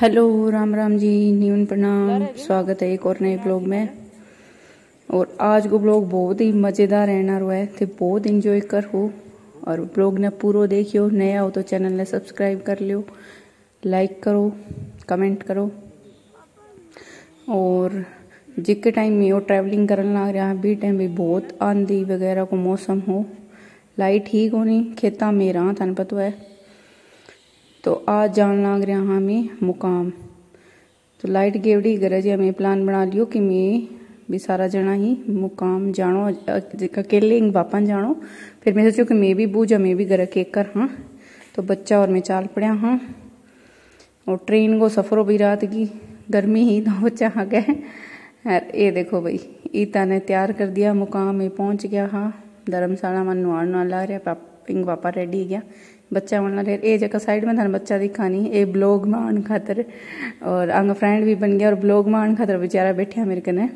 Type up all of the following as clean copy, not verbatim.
Hello Ram Ram ji, न्यून प्रणाम। स्वागत है एक और नए ब्लॉग में। और आज को ब्लॉग बहुत ही मज़ेदार रहना रो है तो बहुत इंजॉय कर हो और ब्लॉग ने पूरा देखियो। नया हो तो चैनल ने सब्सक्राइब कर लियो, लाइक करो, कमेंट करो। और जिसके टाइम में वो ट्रैवलिंग करने लग रहा है बी टाइम भी बहुत आंधी वगैरह को मौसम हो, लाइट ठीक होनी खेता मेरा थान पता है। तो आज जान लग रहा हाँ मैं मुकाम। तो लाइट गेवड़ी गरज है, मैं प्लान बना लियो कि मैं भी सारा जना ही मुकाम जानो, अकेले बापन जानो। फिर मैं सोचो कि मैं भी बूझा मैं भी घर केक कर हाँ। तो बच्चा और मैं चाल पड़ा हाँ। और ट्रेन को सफ़रों भी रात की गर्मी ही ना हो चाह गए। ये देखो भाई, ईता ने तैयार कर दिया, मुकाम में पहुँच गया हाँ। धर्मशाला मन नुआर ना ला रहा, पापा इंग पापा रेडी गया, बच्चा मन लगे ए जगह साइड में थाने बच्चा दिखानी ए ब्लॉग में आने खातर। और अंग फ्रेंड भी बन गया और ब्लॉग में आने खातर बेचारा बैठा मेरे कने।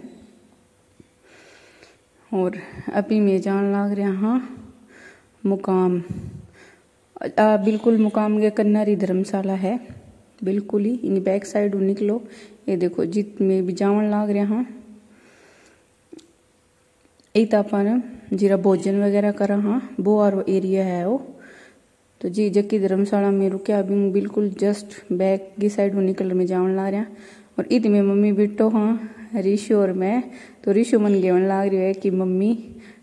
और अभी मैं जान लग रहा हाँ मुकाम। बिल्कुल मुकाम के कन्नरी धर्मशाला है, बिल्कुल ही इन बैक साइड निकलो। ये देखो जित में भी जावन लग रहा हाँ। यही तो अपन जीरा भोजन वगैरह करा हाँ, वो और वो एरिया है वो। तो जी जबकि धर्मशाला में रुके, अभी बिल्कुल जस्ट बैक की साइड में निकल में जावन ला रहा। और ईद में मम्मी बिटो हाँ ऋषु और मैं। तो ऋषु मन गेवन लाग रही है कि मम्मी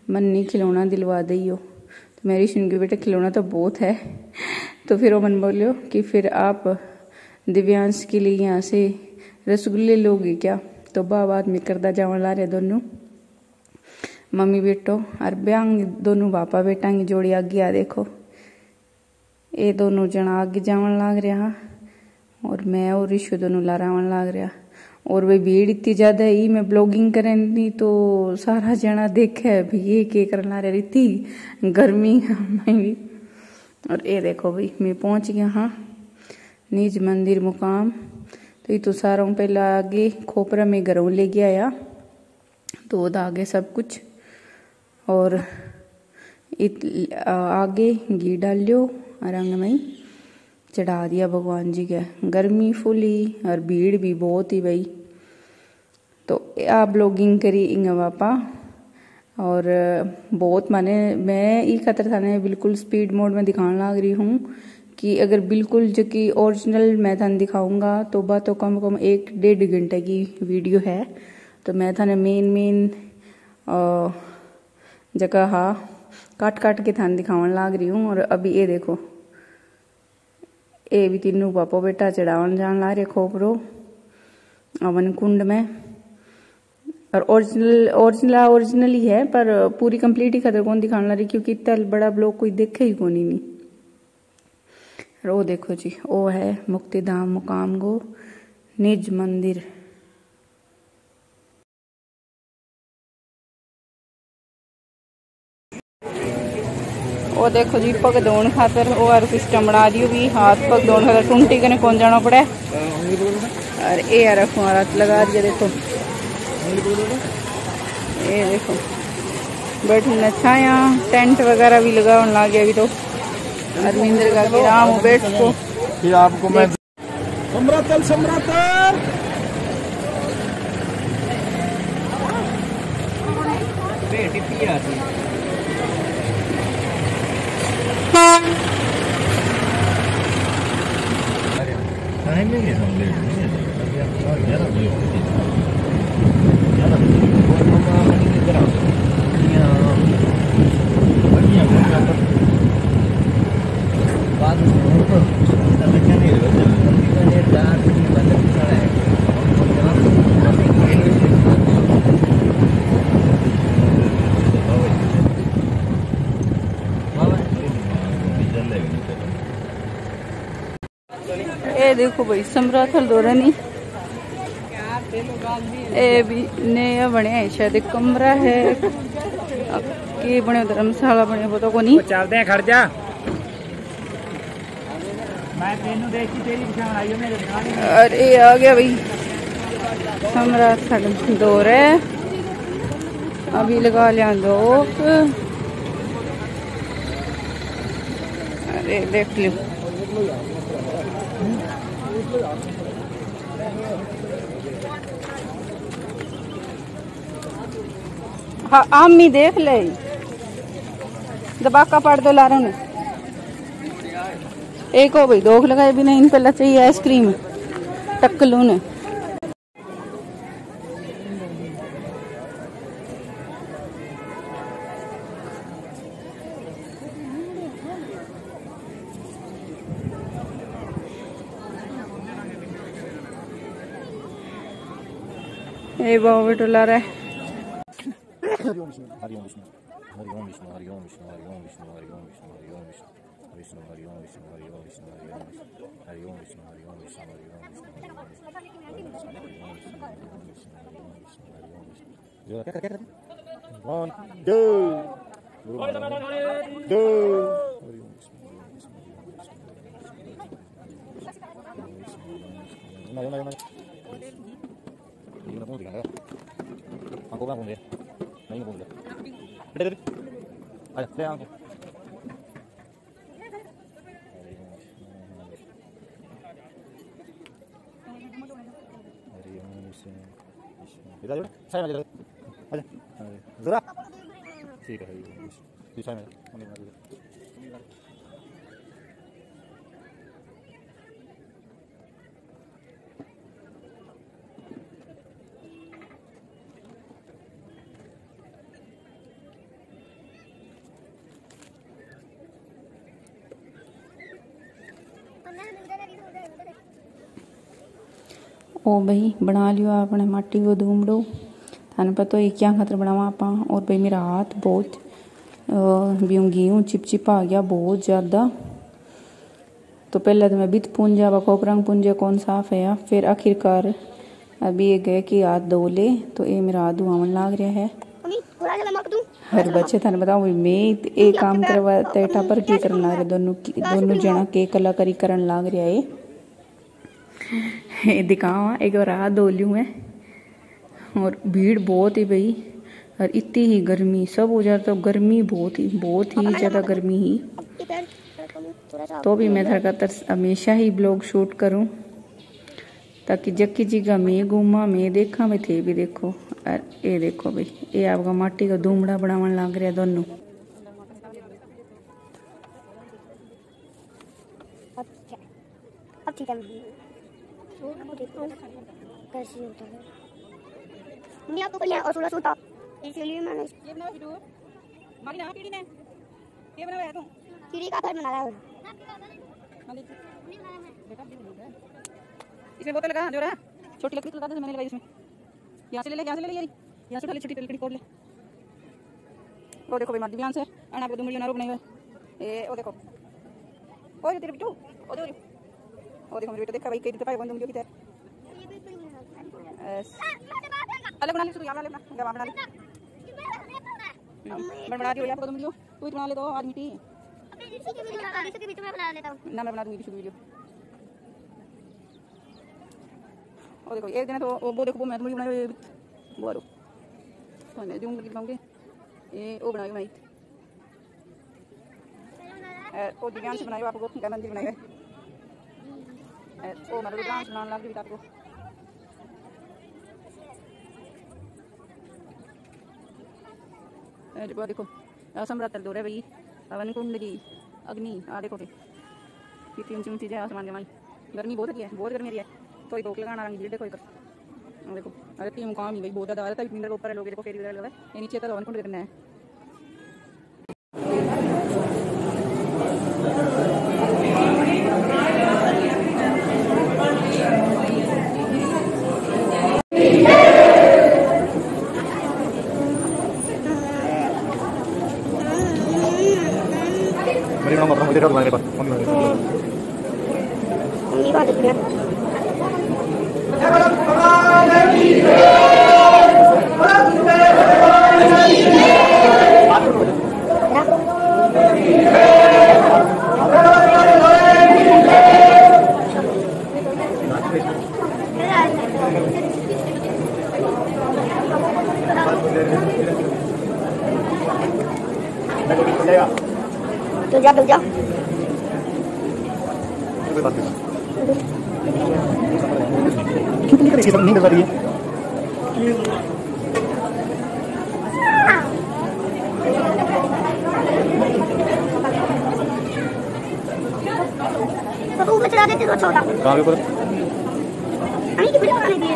मन नहीं खिलौना दिलवा दी हो। तो मैं ऋषु ने बेटा खिलौना तो बहुत है। तो फिर वो मन बोलियो कि फिर आप दिव्यांश के लिए यहाँ से रसगुल्ले लोगे क्या। तो बाद में करदा जावन ला रहे दोनों मम्मी बेटो। और ब्यांग दोनों बापा बेटा की जोड़ी आगे आ देखो, ये दोनों जना आगे जावन लग रहा और मैं और ऋषु दोनों लारावन लग रहा। और वे भीड़ इतनी ज़्यादा ही मैं ब्लॉगिंग करें तो सारा जना देखे भाई ये के करने ला रहा, इतनी गर्मी मैं भी। और ये देखो भाई मैं पहुंच गया हाँ निज मंदिर मुकाम। तो ये तो सारों पहला आगे खोपरा में घरों ले गया या तो आगे सब कुछ। और आगे घी डाल लियो रंग में चढ़ा दिया भगवान जी के। गर्मी फुली और भीड़ भी बहुत ही भाई। तो आप ब्लॉगिंग करी इंगा पापा। और बहुत माने मैं ये खतर थाने बिल्कुल स्पीड मोड में दिखाने लग रही हूँ कि अगर बिल्कुल जो कि ओरिजिनल मैं थाने दिखाऊंगा तो बात तो कम कम 1-1.5 घंटे की वीडियो है। तो मैं थाने मेन जगह हाँ काट काट के थान दिखावन लाग रही हूँ। और अभी ये देखो ये भी तीनों पापा बेटा चढ़ावन जान ला रहे खोपरो अवन कुंड में। और ओरिजिनल ही है पर पूरी कंप्लीट ही खतर कौन दिखाने ला रही क्योंकि इतना बड़ा ब्लॉग कोई देखे ही कौन ही नहीं। और वो देखो जी वो है मुक्ति धाम मुकाम गो निज मंदिर। वो देखो जी पग धोने खातर और सिस्टम बना दियो भी, हाथ पग धोने खातर टूंटी कने कौन जाना पड़े। और ए रखो हाथ लगा दिया देखो, ये देखो बैठने छाया टेंट वगैरह भी लगा गया अभी। तो अरविंदर का राम बैठ को फिर आपको मैं समराथल बेटी पिया थी। ये देखो भाई समराथल धोरा नहीं ये भी नया बने है, शायद एक कमरा है के बने धर्मशाला बने पता को नहीं। चलते हैं खड़ जा अरे आ गया भाई समराथल धोरा। अभी लगा लिया लोग, अरे देख लियो। हाँ आम ही देख ले दबा का पाट दो लारों ने एक हो भाई दोख लगाए भी नहीं इन पर चाहिए आइसक्रीम टक्कलू ने। ये बाबू टोला रहा है नहीं बोल रहे अच्छा आंको इधर साइड में इधर जरा ठीक है ये साइड में ओ भाई बना लियो आपने माटी को दूमड़ो थाने पता ये क्या खतर बनावा आप। और भाई मेरा हाथ बहुत बिऊंगी हूँ चिपचिपा आ गया बहुत ज़्यादा। तो पहले तो मैं बित पूंजा व कोपरंग पूंजा कौन साफ है फिर आखिरकार अभी ये गए कि हाथ धो ले तो ये मेरा हाथ धुआवन लाग रहा है। हर बच्चे थाने बताओ मैं ये काम करवा टापर की करन लाग रहा दोनों दोनों जना के कलाकारी करन लाग रहा है। दिखावा एक और रात धोलूँ है और भीड़ बहुत ही भाई और इतनी ही गर्मी सब हो जाता है गर्मी बहुत ही ज़्यादा गर्मी ही। तो भी मैं थर का तरस हमेशा ही ब्लॉग शूट करूं ताकि जक्की जी का मैं घूमा मैं देखा मैं थे भी देखो। और ये देखो भाई ये आपका माटी का धूमड़ा बनावन लग रहा है दोनों। इसीलिए मैंने ये बना हुआ कीड़ी का घर बना रहा है इसमें बोतल लगा जो रहा छोटी लकड़ी लगा दे मैंने लगाई इसमें यहाँ से ले यारी यहाँ से उठा ले छोटी लकड़ी खोल ले। वो देखो भाई मार दिव्यांश है एंड आपको दुमड़ी नारो बनाई हुए ए वो देखो ओ तेरे बिट्टू ओ देखो मेरे बेटा देखा भाई कहीं दिखा बंद दुमड़ी की तरह अलग बना ले तो यार ले अपना जवाब बना ले बना दियो आपको तो मिलियो तू ही बना ले दो आदमी टी अपने बीच में बना लेता हूं ना मैं बना दूंगी शुरू वीडियो। और देखो एक दिन तो वो देखो मैं तुम्हें बनाए वो रो तो मैं दूंगी दिखाऊंगी ये वो बनाई मैं ओ दिव्यांग से बनाई आपको क्या मंदिर बनाएगा ओ मतलब दिव्यांग से बनाने लगी आपको देखो समराथल धोरा भाई हवन कुंड की अग्नि आ देखो कितनी ऊंची ऊंची है आसमान के माई गर्मी बहुत है बहुत गर्मी है तो ही धोख लगाना रंग देखो इधर देखो अरे तीन मुकाम ही भाई बहुत ज़्यादा आ रहा था पिंडर के ऊपर लोग देखो फेरी लगा है नीचे तक हवन कुंड करना है। मुझे डर लग रहा है मम्मी मम्मी बात कर तो जा क्यों नहीं करवा रही है? चढ़ा देते तो छोटा कहाँ पे पर नहीं कि बड़ी बनाने दिए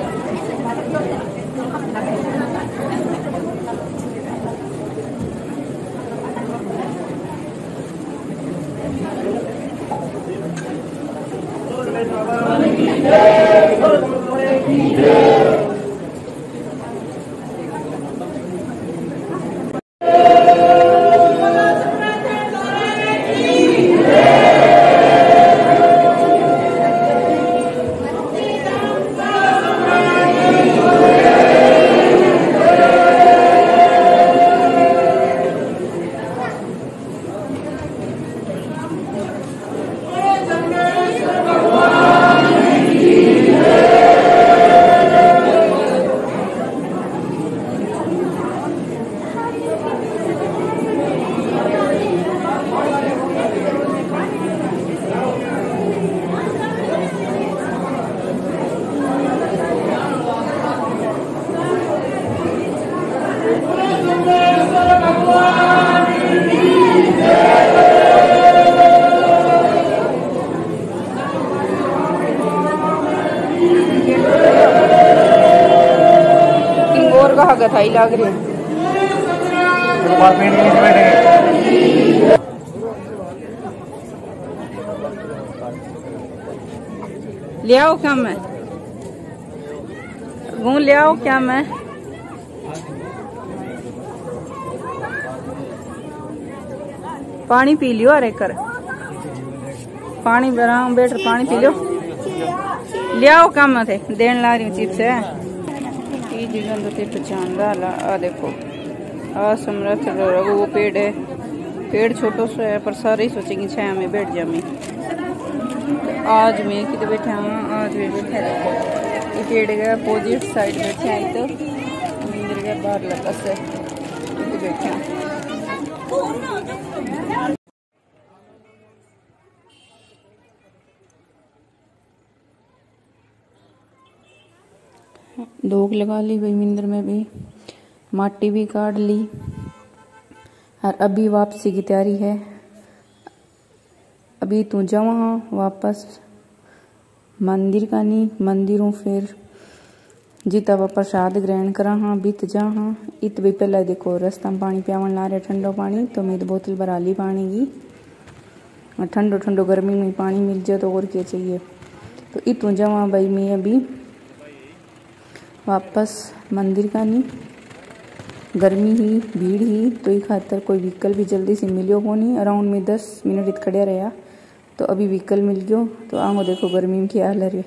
थाई लाग रही है। ले आओ क्या मैं घूम ले आओ क्या मैं पानी पी लियो। अरे कर पानी बनाऊ बेटर पानी पी लो। ले आओ क्या मैं थे देन ला रही हूँ चिप्स है जीवन तो पहचानदा ला। आ देखो आ समराथल धोरा वो पेड़ है। पेड़ छोटो सो है पर सारे ही सोचेंगे छाया में बैठ जामी। आज मैं किधर बैठा हूँ? आज मैं बैठा ये पेड़ के अपोजिट साइड बैठा है। तो मंदिर के बाहर लगा से बैठा दोग लगा ली भाई। मंदिर में भी माटी भी काट ली और अभी वापसी की तैयारी है। अभी तू जावा वापस मंदिर का नहीं मंदिरों फिर जीता वा प्रसाद ग्रहण करा। हाँ बीत जा हाँ इत भी पहले देखो रास्ता में पानी पियावन ला रहे ठंडो पानी। तो मैं बोतल भरा ली पानी की और ठंडो ठंडो गर्मी में पानी मिल जाए तो और क्या चाहिए। तो इतू जावा भाई मैं अभी वापस मंदिर का नहीं। गर्मी ही भीड़ ही तो ही खातर कोई व्हीकल भी जल्दी से मिलियो को नहीं। अराउंड में 10 मिनट इत खड़े रहा तो अभी व्हीकल मिल गयो। तो आंगो देखो गर्मी में क्या हाल है।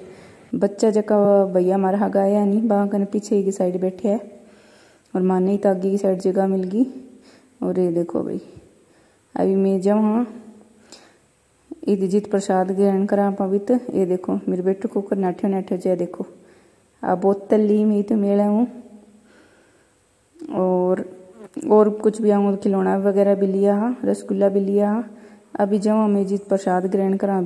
बच्चा जका भैया हमारा हग आया नहीं बाहर कने पीछे की साइड बैठे है और माने ही तो आगे की साइड जगह मिल गई। और ये देखो भाई अभी मैं जाऊँ ईद जीत प्रसाद ग्रहण करा पवित्र। ये देखो मेरे बेटे को कर नाठ्यो नाठ्यो जय। देखो आ बोतल ली मैं तो मेला हूँ और कुछ भी आऊँ खिलौना वगैरह भी लिया हाँ रसगुल्ला भी लिया हाँ। अभी जाऊँ मैं जित प्रसाद ग्रहण करा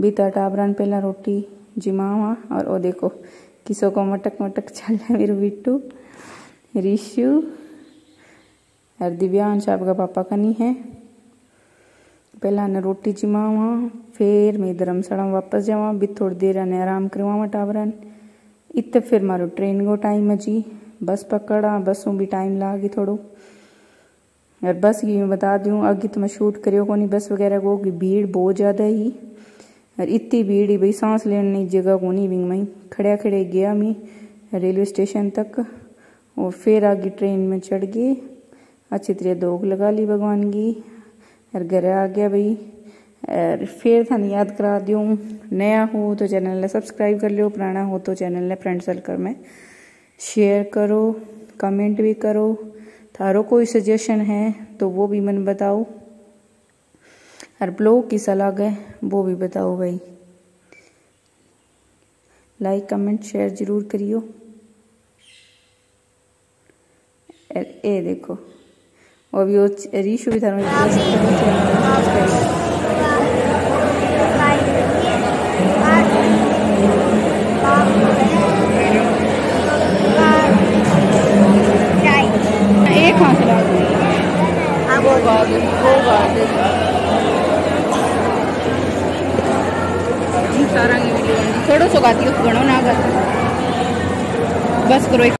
बीता टाबरान पहला रोटी जिमा हाँ। और ओ देखो किसो को मटक मटक चल है मेरे बिट्टू ऋषु और दिव्यांश साहब का पापा का नहीं है। पहला ने रोटी जिमा हाँ फिर मैं धर्मशाला वापस जावा भी थोड़ी देर ने आराम करवा टाबरान। इतने फिर मारो ट्रेन को टाइम है जी बस पकड़ा बसों भी टाइम लागे थोड़ो। और बस की मैं बता दूँ अगे तो मैं शूट करियो को नहीं बस वगैरह को कि भीड़ बहुत ज़्यादा ही। और इतनी भीड़ ही भाई सांस लेने जगह को नहीं। विंग में खड़े खड़े गया मैं रेलवे स्टेशन तक और फिर आगे ट्रेन में चढ़ गई। अच्छी तरह दोग लगा ली भगवान की और घर आ गया भाई। और फिर थाने याद करा दूँ नया हो तो चैनल ने सब्सक्राइब कर लियो। पुराना हो तो चैनल ने फ्रेंड सर्कल में शेयर करो कमेंट भी करो। थारो कोई सजेशन है तो वो भी मन बताओ और ब्लॉग की सलाह है वो भी बताओ भाई। लाइक कमेंट शेयर जरूर करियो। ए देखो और भी रीशु भी थारो थोड़ा सो गाती घणो ना बस करो।